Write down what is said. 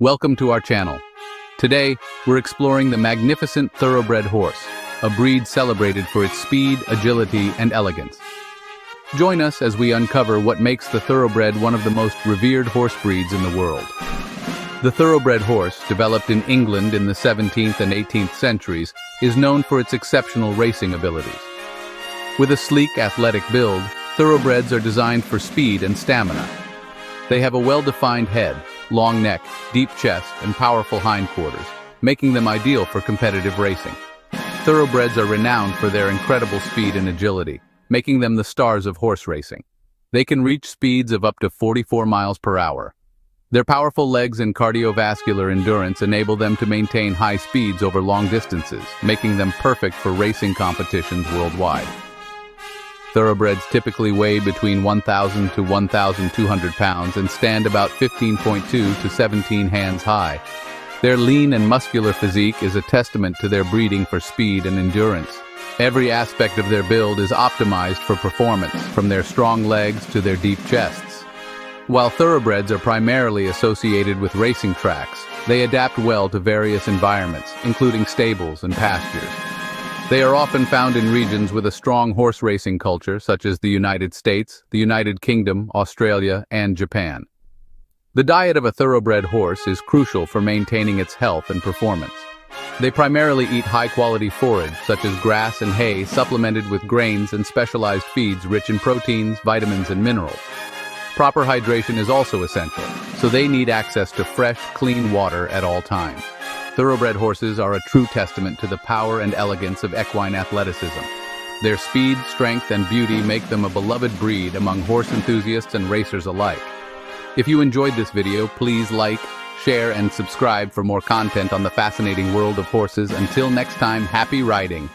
Welcome to our channel. Today, we're exploring the magnificent thoroughbred horse, a breed celebrated for its speed, agility, and elegance. Join us as we uncover what makes the thoroughbred one of the most revered horse breeds in the world. The thoroughbred horse, developed in England in the 17th and 18th centuries, is known for its exceptional racing abilities. With a sleek, athletic build, thoroughbreds are designed for speed and stamina. They have a well-defined head, long neck, deep chest, and powerful hindquarters, making them ideal for competitive racing. Thoroughbreds are renowned for their incredible speed and agility, making them the stars of horse racing. They can reach speeds of up to 44 miles per hour. Their powerful legs and cardiovascular endurance enable them to maintain high speeds over long distances, making them perfect for racing competitions worldwide. Thoroughbreds typically weigh between 1,000 to 1,200 pounds and stand about 15.2 to 17 hands high. Their lean and muscular physique is a testament to their breeding for speed and endurance. Every aspect of their build is optimized for performance, from their strong legs to their deep chests. While thoroughbreds are primarily associated with racing tracks, they adapt well to various environments, including stables and pastures. They are often found in regions with a strong horse racing culture, such as the United States, the United Kingdom, Australia, and Japan. The diet of a thoroughbred horse is crucial for maintaining its health and performance. They primarily eat high-quality forage, such as grass and hay, supplemented with grains and specialized feeds rich in proteins, vitamins, and minerals. Proper hydration is also essential, so they need access to fresh, clean water at all times. Thoroughbred horses are a true testament to the power and elegance of equine athleticism. Their speed, strength, and beauty make them a beloved breed among horse enthusiasts and racers alike. If you enjoyed this video, please like, share, and subscribe for more content on the fascinating world of horses. Until next time, happy riding!